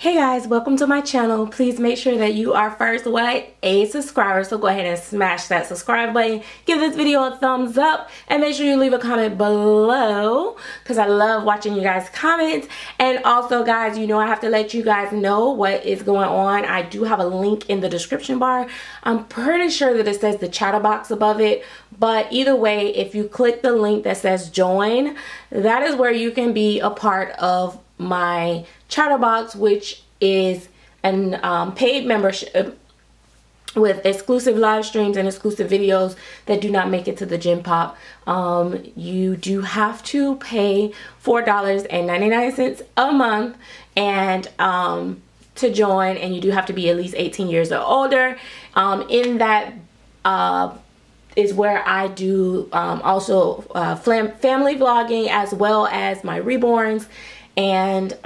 Hey guys, welcome to my channel. Please make sure that you are first a subscriber, so go ahead and smash that subscribe button, give this video a thumbs up, and make sure you leave a comment below because I love watching you guys comment. And also guys, you know I have to let you guys know what is going on. I do have a link in the description bar. I'm pretty sure that it says the chatter box above it, but either way, if you click the link that says join, that is where you can be a part of my Chatterbox, which is an paid membership with exclusive live streams and exclusive videos that do not make it to the Gym Pop. You do have to pay $4.99 a month and to join, and you do have to be at least 18 years or older. In that is where I do also family vlogging, as well as my reborns and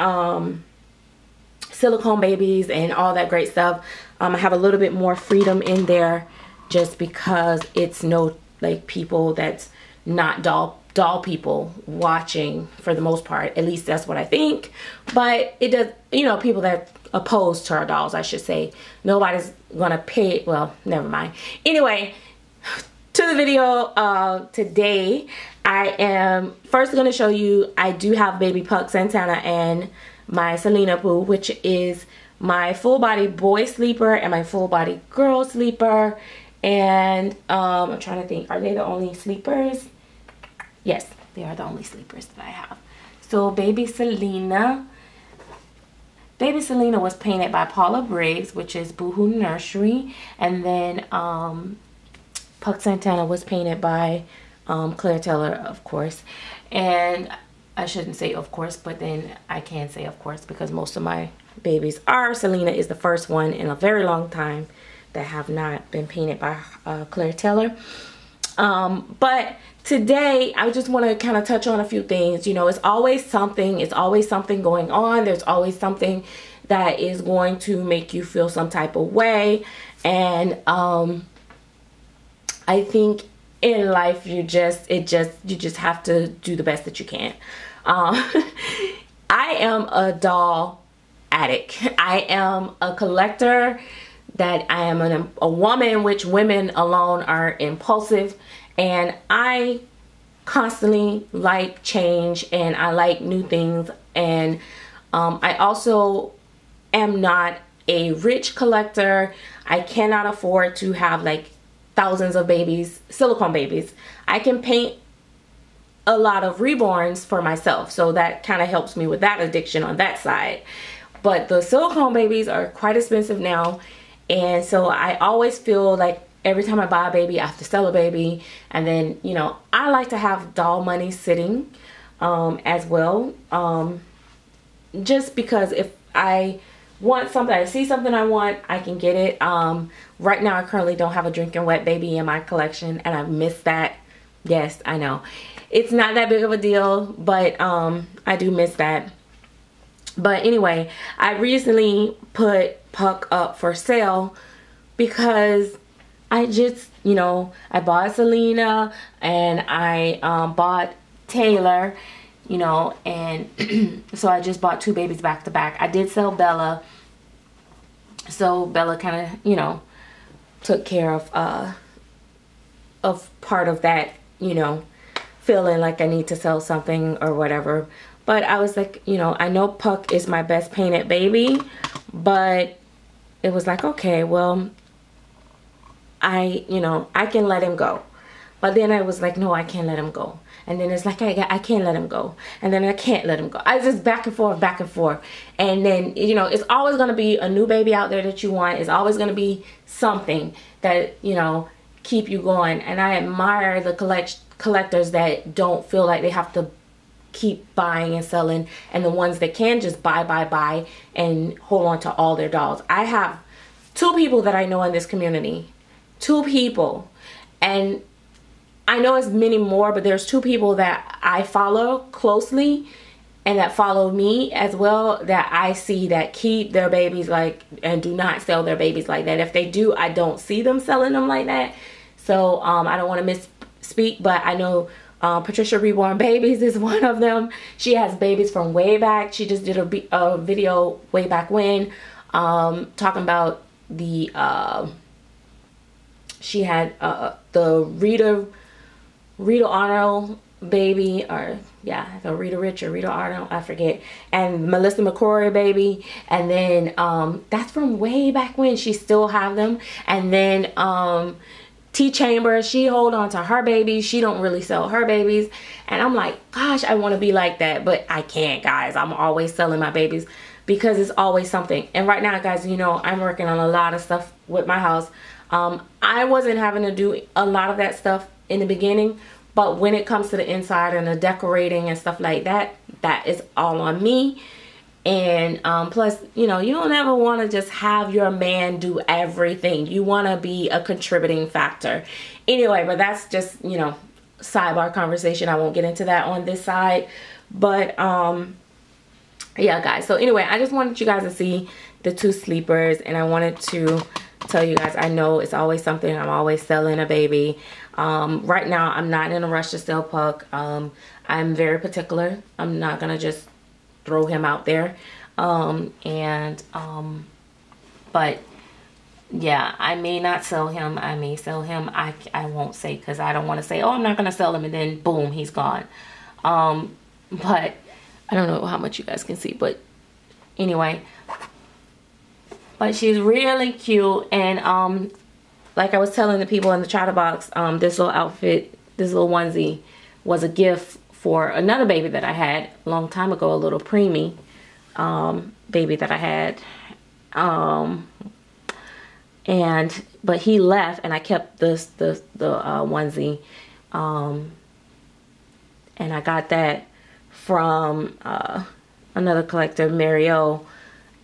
silicone babies and all that great stuff. I have a little bit more freedom in there just because it's no like people that's not doll people watching, for the most part. At least that's what I think. But it does, you know, people that opposed to our dolls, I should say. Nobody's gonna pay, well, never mind. Anyway, to the video today, I am first going to show you, I do have Baby Puck Santana and my Selena Poo, which is my full body boy sleeper and my full body girl sleeper. And I'm trying to think, are they the only sleepers? Yes, they are the only sleepers that I have. So Baby Selena was painted by Paula Briggs, which is Boohoo Nursery. And then Puck Santana was painted by Claire Taylor, of course. And I shouldn't say of course, but then I can say of course because most of my babies are. Selena is the first one in a very long time that have not been painted by Claire Taylor. But today I just want to kind of touch on a few things. You know, it's always something going on. There's always something that is going to make you feel some type of way. And I think in life, you just have to do the best that you can. I am a doll addict. I am a collector. That I am a woman, which women alone are impulsive, and I constantly like change and I like new things. And I also am not a rich collector. I cannot afford to have like thousands of babies, silicone babies. I can paint a lot of reborns for myself, so that kind of helps me with that addiction on that side. But the silicone babies are quite expensive now, and so I always feel like every time I buy a baby, I have to sell a baby. And then, you know, I like to have doll money sitting as well, just because if I want something, I see something I want, I can get it. Right now I currently don't have a drinking wet baby in my collection, and I miss that. Yes, I know it's not that big of a deal, but I do miss that. But anyway, I recently put Puck up for sale because I just, you know, I bought Selena and I bought Taylor, you know, and so I just bought two babies back to back. I did sell Bella, so Bella kind of, you know, took care of part of that, you know, feeling like I need to sell something or whatever. But I was like, you know, I know Puck is my best painted baby, but it was like, okay, well, you know, I can let him go. But then I was like, no, I can't let him go. And then it's like, I can't let him go. And then I can't let him go. I was just back and forth, back and forth. And then, you know, it's always going to be a new baby out there that you want. It's always going to be something that, you know, keep you going. And I admire the collectors that don't feel like they have to keep buying and selling, and the ones that can just buy and hold on to all their dolls. I have two people that I know in this community. Two people. And I know it's many more, but there's two people that I follow closely and that follow me as well, that I see that keep their babies like, and do not sell their babies like that. If they do, I don't see them selling them like that. So I don't want to misspeak, but I know Patricia Reborn Babies is one of them. She has babies from way back. She just did a video way back when, talking about the she had the Rita Arnold baby, or yeah, the Rita Rich or Rita Arnold, I forget, and Melissa McCrory baby. And then that's from way back when. She still have them. And then T Chamber, she hold on to her babies. She don't really sell her babies. And I'm like, gosh, I want to be like that, but I can't, guys. I'm always selling my babies because it's always something. And right now, guys, you know, I'm working on a lot of stuff with my house. I wasn't having to do a lot of that stuff in the beginning, but when it comes to the inside and the decorating and stuff like that, that is all on me. And plus, you know, you don't ever want to just have your man do everything. You want to be a contributing factor. Anyway, but that's just, you know, sidebar conversation. I won't get into that on this side. But yeah, guys. So anyway, I just wanted you guys to see the two sleepers, and I wanted to tell you guys, I know it's always something. I'm always selling a baby. Right now, I'm not in a rush to sell Puck. I'm very particular. I'm not gonna just throw him out there. But yeah, I may not sell him. I may sell him. I won't say, because I don't want to say, oh, I'm not gonna sell him, and then boom, he's gone. But I don't know how much you guys can see, but anyway. But she's really cute, and like I was telling the people in the chatter box, this little outfit, this little onesie, was a gift for another baby that I had a long time ago, a little preemie baby that I had. But he left, and I kept this the onesie, and I got that from another collector, Mario,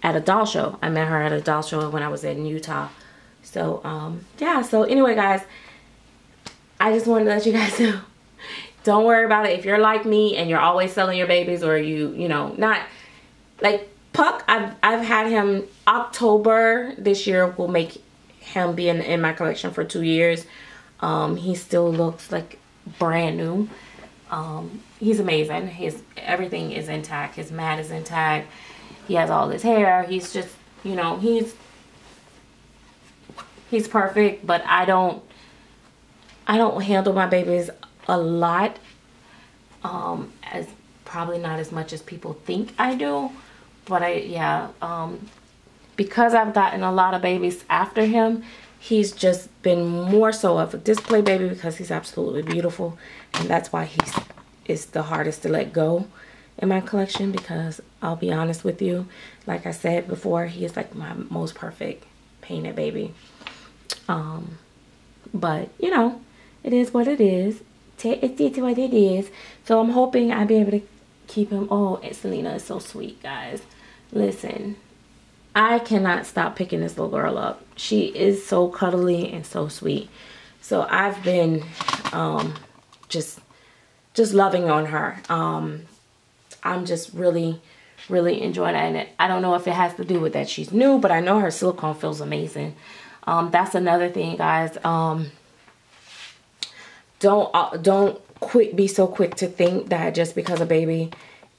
at a doll show. I met her at a doll show when I was in Utah. So yeah, so anyway, guys, I just wanted to let you guys know, don't worry about it. If you're like me and you're always selling your babies, or you know, not like Puck, I've had him October this year, will make him be in my collection for 2 years. He still looks like brand new. He's amazing. His everything is intact. His mat is intact. He has all his hair. He's just, you know, he's perfect. But I don't handle my babies a lot, as probably not as much as people think I do. But because I've gotten a lot of babies after him, he's just been more so of a display baby, because he's absolutely beautiful, and that's why it's the hardest to let go in my collection. Because I'll be honest with you, like I said before, he is like my most perfect painted baby. But you know, it is what it is. It's what it is. So I'm hoping I'll be able to keep him. Oh, and Selena is so sweet, guys. Listen, I cannot stop picking this little girl up. She is so cuddly and so sweet. So I've been just loving on her. I'm just really, really enjoying it. And I don't know if it has to do with that she's new, but I know her silicone feels amazing. That's another thing, guys. Don't be so quick to think that just because a baby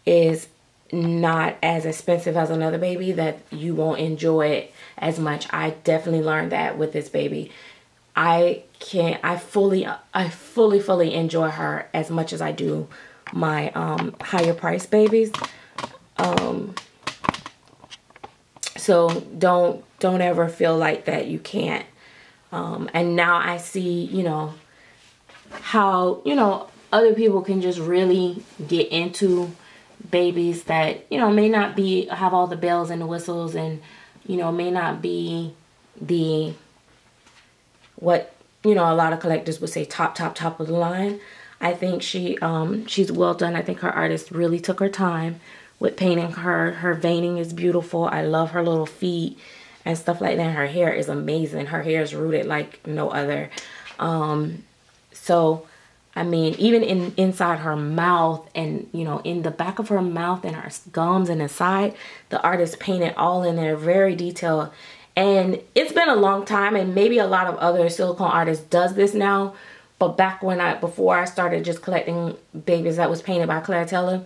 is not as expensive as another baby that you won't enjoy it as much. I definitely learned that with this baby. I fully enjoy her as much as I do my higher price babies. So don't ever feel like that you can't. And now I see, you know, how, you know, other people can just really get into babies that, you know, may not be, have all the bells and the whistles, and, you know, may not be the, what, you know, a lot of collectors would say top of the line. I think she's well done. I think her artist really took her time with painting her. Her veining is beautiful. I love her little feet and stuff like that. Her hair is amazing. Her hair is rooted like no other. So, I mean, even inside her mouth, and, you know, in the back of her mouth and her gums and inside, the artist painted all in there, very detailed. And it's been a long time, and maybe a lot of other silicone artists does this now. But back when before I started just collecting babies that was painted by Claire Taylor,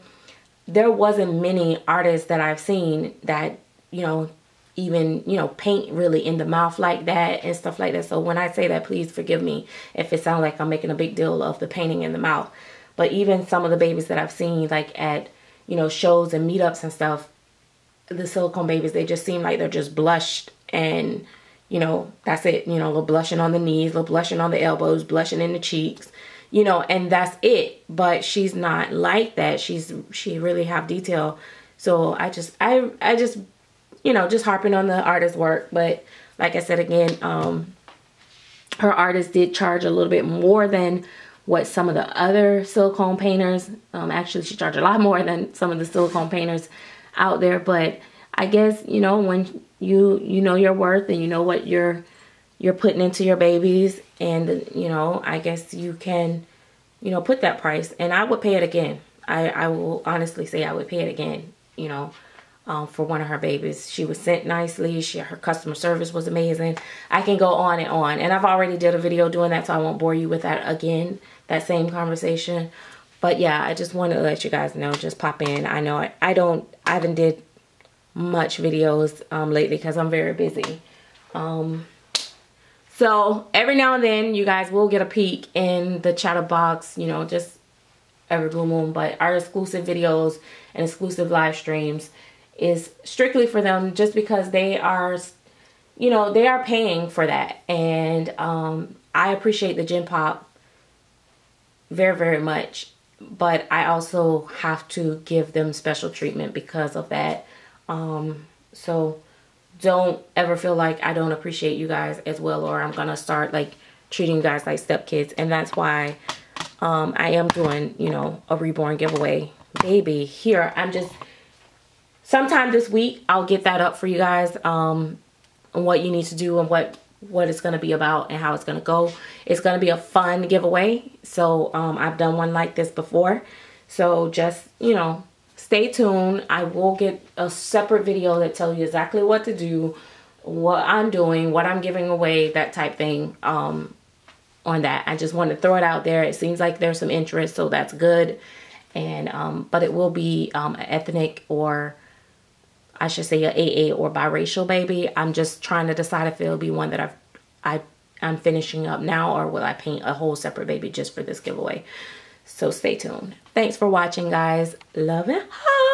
there wasn't many artists that I've seen that, you know, even, you know, paint really in the mouth like that and stuff like that. So when I say that, please forgive me if it sounds like I'm making a big deal of the painting in the mouth. But even some of the babies that I've seen, like at, you know, shows and meetups and stuff, the silicone babies, they just seem like they're just blushed and, you know, that's it. You know, a little blushing on the knees, a little blushing on the elbows, blushing in the cheeks, you know, and that's it. But she's not like that. She really have detail. So I just, you know, just harping on the artist's work. But like I said, again, her artist did charge a little bit more than what some of the other silicone painters, actually she charged a lot more than some of the silicone painters out there. But I guess, you know, when you know your worth and you know what you're putting into your babies, and, you know, I guess you can, you know, put that price. And I would pay it again. I will honestly say I would pay it again, you know, for one of her babies. She was sent nicely. Her customer service was amazing. I can go on. And I've already did a video doing that, so I won't bore you with that again, that same conversation. But yeah, I just wanted to let you guys know, just pop in. I know I haven't did much videos lately because I'm very busy. So every now and then you guys will get a peek in the chatter box, you know, just every blue moon. But our exclusive videos and exclusive live streams is strictly for them, just because they are, you know, they are paying for that. And I appreciate the Gen Pop very, very much. But I also have to give them special treatment because of that. So don't ever feel like I don't appreciate you guys as well, or I'm gonna start like treating you guys like stepkids. And that's why I am doing, you know, a reborn giveaway baby here. I'm just, sometime this week I'll get that up for you guys, and what you need to do and what it's going to be about and how it's going to go. It's going to be a fun giveaway. So I've done one like this before, so just, you know, stay tuned. I will get a separate video that tells you exactly what to do, what I'm doing, what I'm giving away, that type thing. On that, I just want to throw it out there. It seems like there's some interest, so that's good. And but it will be an ethnic, or I should say a AA or biracial baby. I'm just trying to decide if it'll be one that I'm finishing up now, or will I paint a whole separate baby just for this giveaway. So stay tuned. Thanks for watching, guys. Love and hug.